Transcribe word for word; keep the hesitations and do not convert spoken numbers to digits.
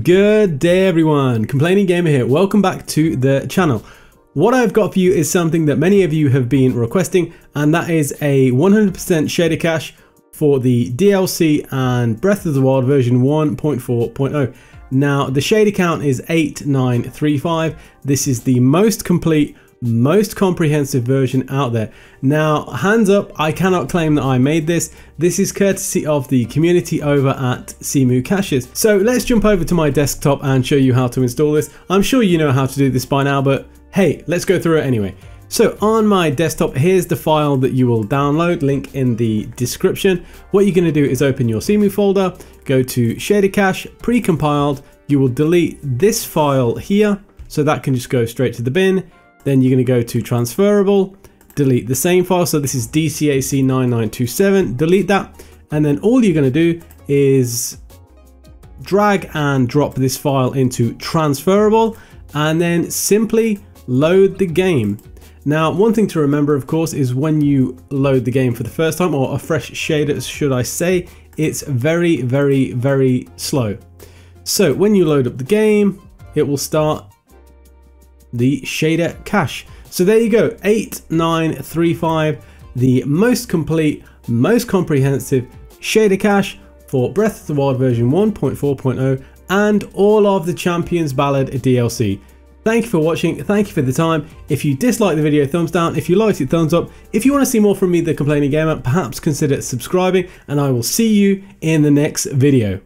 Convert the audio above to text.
Good day everyone, Complaining Gamer here, welcome back to the channel. What I've got for you is something that many of you have been requesting, and that is a one hundred percent shader cache for the D L C and Breath of the Wild version one point four point oh. Now the shader count is eight nine three five, this is the most complete, most comprehensive version out there. Now hands up, I cannot claim that I made this. This is courtesy of the community over at Cemu Caches. So let's jump over to my desktop and show you how to install this. I'm sure you know how to do this by now, but hey, let's go through it anyway. So on my desktop, here's the file that you will download, link in the description. What you're gonna do is open your Cemu folder, go to shader cache, pre-compiled, you will delete this file here, so that can just go straight to the bin. Then you're going to go to transferable, delete the same file. So this is D C A C nine nine two seven, delete that. And then all you're going to do is drag and drop this file into transferable and then simply load the game. Now, one thing to remember, of course, is when you load the game for the first time, or a fresh shader, should I say, it's very, very, very slow. So when you load up the game, it will start the shader cache. So there you go, eight nine three five, the most complete, most comprehensive shader cache for Breath of the Wild version one point four point oh and all of the Champions Ballad D L C. Thank you for watching, thank you for the time. If you disliked the video, thumbs down. If you liked it, thumbs up. If you want to see more from me, the Complaining Gamer, perhaps consider subscribing, and I will see you in the next video.